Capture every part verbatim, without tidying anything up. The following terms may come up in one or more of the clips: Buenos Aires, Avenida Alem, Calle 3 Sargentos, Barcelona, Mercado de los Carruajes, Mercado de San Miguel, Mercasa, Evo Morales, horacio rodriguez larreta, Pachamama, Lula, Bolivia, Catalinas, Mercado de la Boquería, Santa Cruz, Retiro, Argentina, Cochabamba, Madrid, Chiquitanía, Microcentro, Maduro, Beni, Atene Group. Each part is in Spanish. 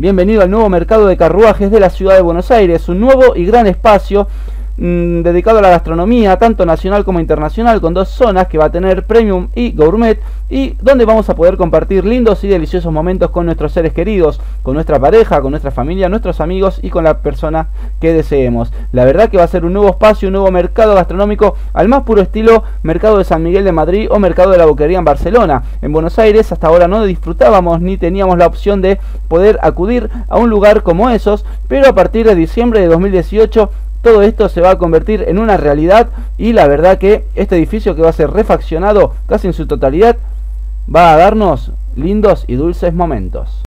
Bienvenido al nuevo mercado de carruajes de la ciudad de Buenos Aires, un nuevo y gran espacio mmm, dedicado a la gastronomía, tanto nacional como internacional, con dos zonas que va a tener premium y gourmet, y donde vamos a poder compartir lindos y deliciosos momentos con nuestros seres queridos, con nuestra pareja, con nuestra familia, nuestros amigos y con la persona que deseemos. La verdad que va a ser un nuevo espacio, un nuevo mercado gastronómico al más puro estilo Mercado de San Miguel de Madrid o Mercado de la Boquería en Barcelona. En Buenos Aires hasta ahora no disfrutábamos ni teníamos la opción de poder acudir a un lugar como esos, pero a partir de diciembre de dos mil dieciocho todo esto se va a convertir en una realidad, y la verdad que este edificio, que va a ser refaccionado casi en su totalidad, va a darnos lindos y dulces momentos.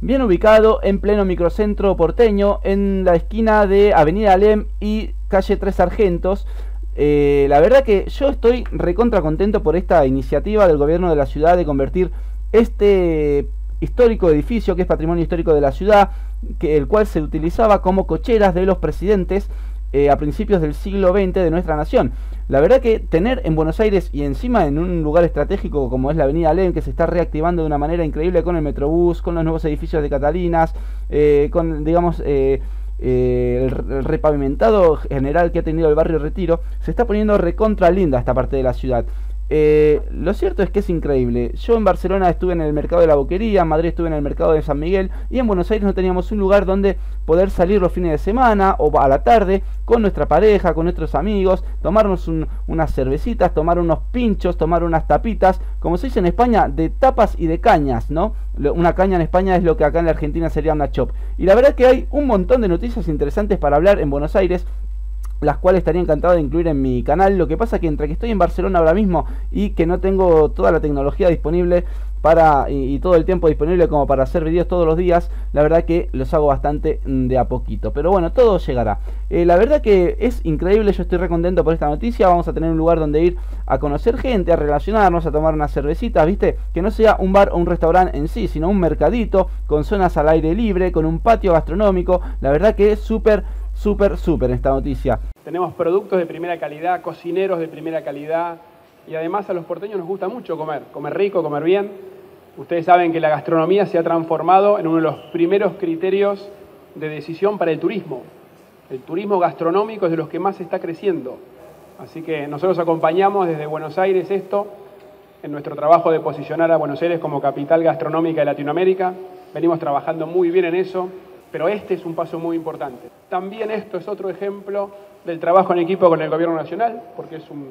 Bien ubicado en pleno microcentro porteño, en la esquina de Avenida Alem y Calle tres Sargentos. Eh, la verdad que yo estoy recontra contento por esta iniciativa del gobierno de la ciudad de convertir este histórico edificio, que es patrimonio histórico de la ciudad, que, el cual se utilizaba como cocheras de los presidentes eh, a principios del siglo veinte de nuestra nación. La verdad que tener en Buenos Aires, y encima en un lugar estratégico como es la Avenida Alem, que se está reactivando de una manera increíble con el Metrobús, con los nuevos edificios de Catalinas, eh, con, digamos, eh, eh, el, el repavimentado general que ha tenido el barrio Retiro, se está poniendo recontra linda esta parte de la ciudad. Eh, lo cierto es que es increíble. Yo en Barcelona estuve en el mercado de la Boquería, en Madrid estuve en el mercado de San Miguel, y en Buenos Aires no teníamos un lugar donde poder salir los fines de semana o a la tarde con nuestra pareja, con nuestros amigos, tomarnos un, unas cervecitas, tomar unos pinchos, tomar unas tapitas, como se dice en España, de tapas y de cañas, ¿no? Una caña en España es lo que acá en la Argentina sería una chop. Y la verdad es que hay un montón de noticias interesantes para hablar en Buenos Aires, las cuales estaría encantado de incluir en mi canal. Lo que pasa es que entre que estoy en Barcelona ahora mismo y que no tengo toda la tecnología disponible para y, y todo el tiempo disponible como para hacer videos todos los días, la verdad que los hago bastante de a poquito, pero bueno, todo llegará. Eh, la verdad que es increíble, yo estoy re contento por esta noticia. Vamos a tener un lugar donde ir a conocer gente, a relacionarnos, a tomar unas cervecitas, ¿viste? Que no sea un bar o un restaurante en sí, sino un mercadito con zonas al aire libre, con un patio gastronómico. La verdad que es súper Súper, súper esta noticia. Tenemos productos de primera calidad, cocineros de primera calidad, y además a los porteños nos gusta mucho comer, comer rico, comer bien. Ustedes saben que la gastronomía se ha transformado en uno de los primeros criterios de decisión para el turismo. El turismo gastronómico es de los que más está creciendo. Así que nosotros acompañamos desde Buenos Aires esto, en nuestro trabajo de posicionar a Buenos Aires como capital gastronómica de Latinoamérica. Venimos trabajando muy bien en eso, pero este es un paso muy importante. También esto es otro ejemplo del trabajo en equipo con el Gobierno Nacional, porque es un,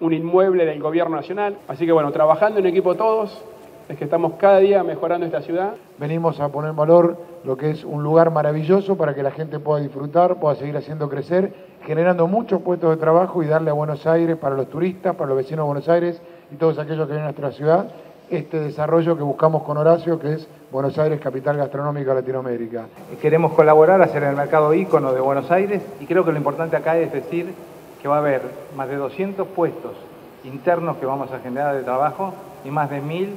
un inmueble del Gobierno Nacional. Así que bueno, trabajando en equipo todos, es que estamos cada día mejorando esta ciudad. Venimos a poner en valor lo que es un lugar maravilloso para que la gente pueda disfrutar, pueda seguir haciendo crecer, generando muchos puestos de trabajo y darle a Buenos Aires, para los turistas, para los vecinos de Buenos Aires y todos aquellos que vienen a nuestra ciudad, este desarrollo que buscamos con Horacio, que es Buenos Aires, capital gastronómica de Latinoamérica. Queremos colaborar, hacer el mercado ícono de Buenos Aires, y creo que lo importante acá es decir que va a haber más de doscientos puestos internos que vamos a generar de trabajo y más de mil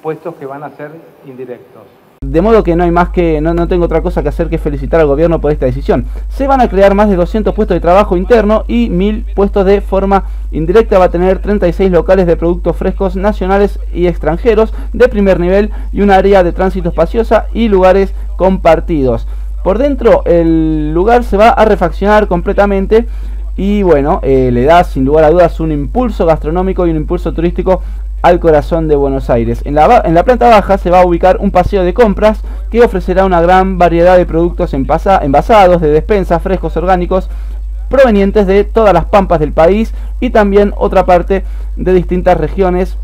puestos que van a ser indirectos. De modo que no hay más que, no, no tengo otra cosa que hacer que felicitar al gobierno por esta decisión. Se van a crear más de doscientos puestos de trabajo interno y mil puestos de forma indirecta. Va a tener treinta y seis locales de productos frescos nacionales y extranjeros de primer nivel y un área de tránsito espaciosa y lugares compartidos. Por dentro el lugar se va a refaccionar completamente. Y bueno, eh, le da sin lugar a dudas un impulso gastronómico y un impulso turístico al corazón de Buenos Aires. En la, en la planta baja se va a ubicar un paseo de compras que ofrecerá una gran variedad de productos envasa, envasados, de despensas, frescos, orgánicos, provenientes de todas las pampas del país, y también otra parte de distintas regiones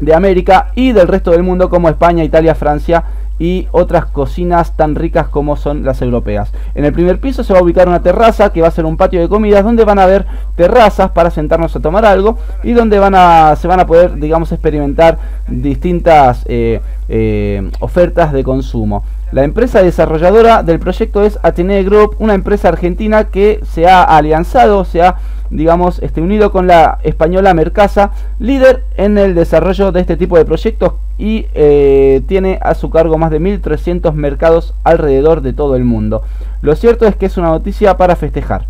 de América y del resto del mundo, como España, Italia, Francia y otras cocinas tan ricas como son las europeas. En el primer piso se va a ubicar una terraza que va a ser un patio de comidas, donde van a haber terrazas para sentarnos a tomar algo y donde van a, se van a poder, digamos, experimentar distintas eh, eh, ofertas de consumo. La empresa desarrolladora del proyecto es Atene Group, una empresa argentina que se ha alianzado, se ha, digamos, este, unido con la española Mercasa, líder en el desarrollo de este tipo de proyectos, y eh, tiene a su cargo más de mil trescientos mercados alrededor de todo el mundo. Lo cierto es que es una noticia para festejar.